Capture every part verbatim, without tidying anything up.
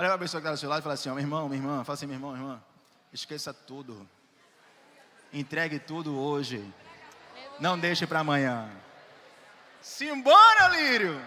Olha para a pessoa que está do seu lado e fala assim, ó, meu irmão, minha irmã, fala assim, meu irmão, minha irmã, esqueça tudo. Entregue tudo hoje. Não deixe para amanhã. Simbora, Lírio!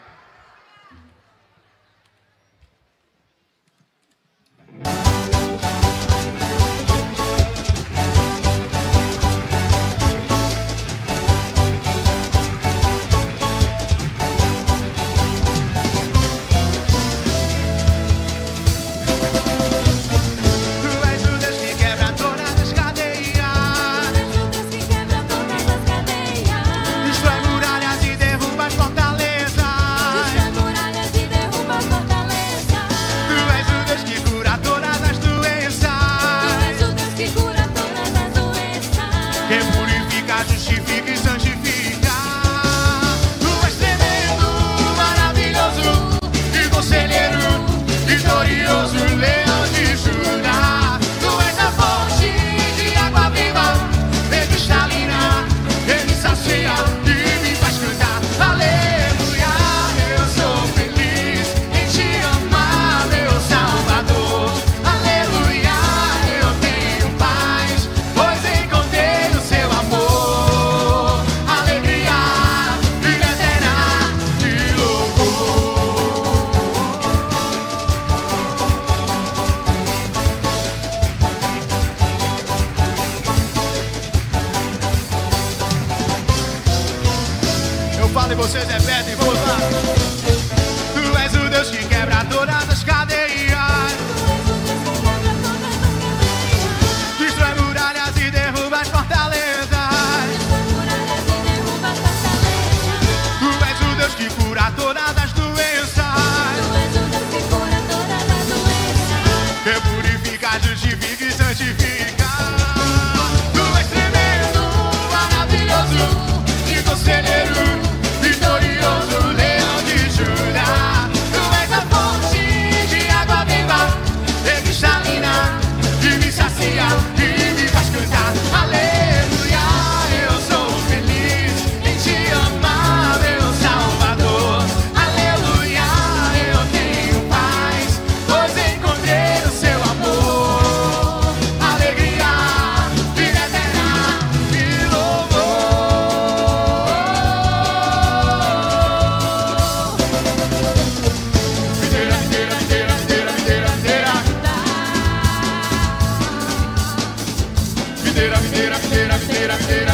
Videira, videira, videira, videira, videira.